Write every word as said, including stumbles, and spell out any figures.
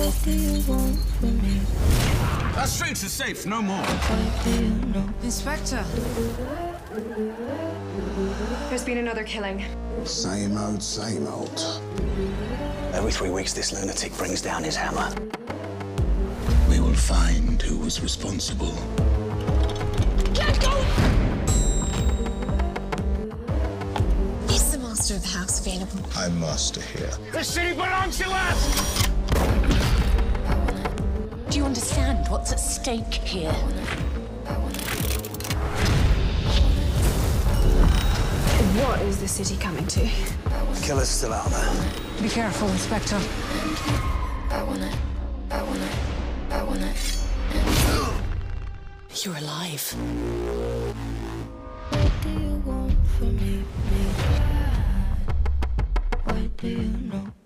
What do you want from me? Our streets are safe, no more. What do you know? Inspector. There's been another killing. Same old, same old. Every three weeks, this lunatic brings down his hammer. We will find who was responsible. Can't go! He's the master of the house, Vanable. I'm master here. The city belongs to us! Do you understand what's at stake here? What is the city coming to? The killer's still out there. Be careful, Inspector. I want it. I want it. I want it. You're alive. What do you want from me? What do you know?